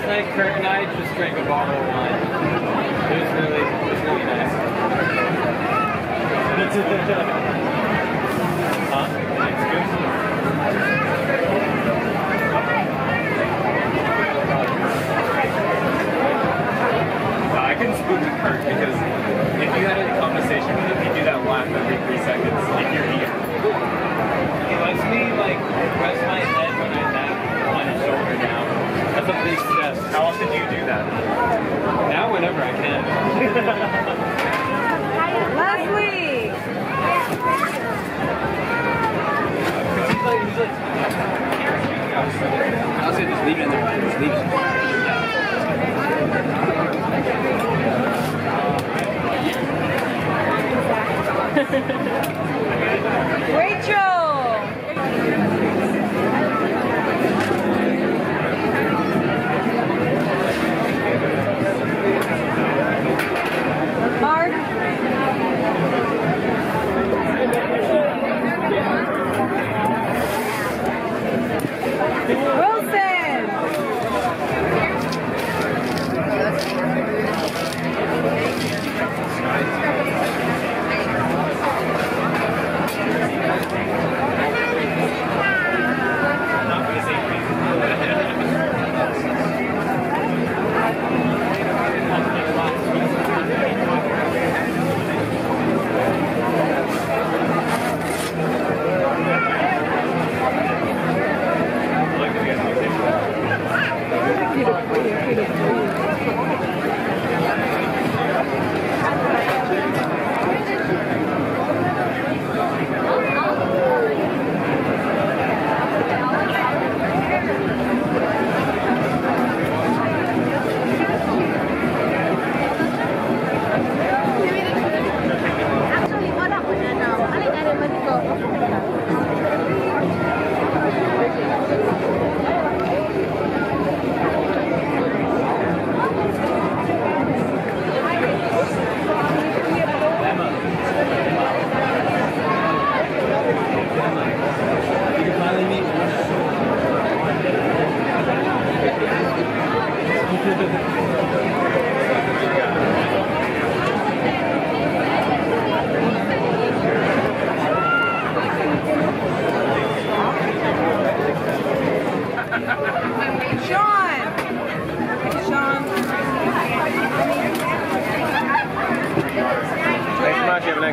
last night, Kirk and I just drank a bottle of wine. It was really nice. Huh? That's good. I couldn't speak with Kirk because if you had a conversation with him, he'd do that laugh every 3 seconds if you're here. He lets me like rest my head when I nap on his shoulder now. That's a big step. How often do you do that? Now, whenever I can. Leslie! I was gonna just leave it in there. Just leave it. Rachel! Thank you.